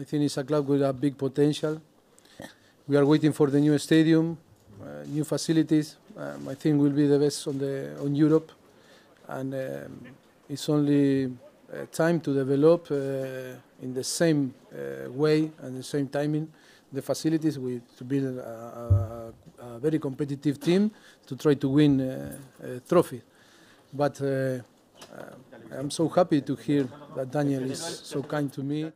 I think it's a club with a big potential. We are waiting for the new stadium, new facilities. I think we'll be the best on Europe, and it's only time to develop in the same way and the same timing the facilities to build a very competitive team to try to win a trophy. But I'm so happy to hear that Daniel is so kind to me.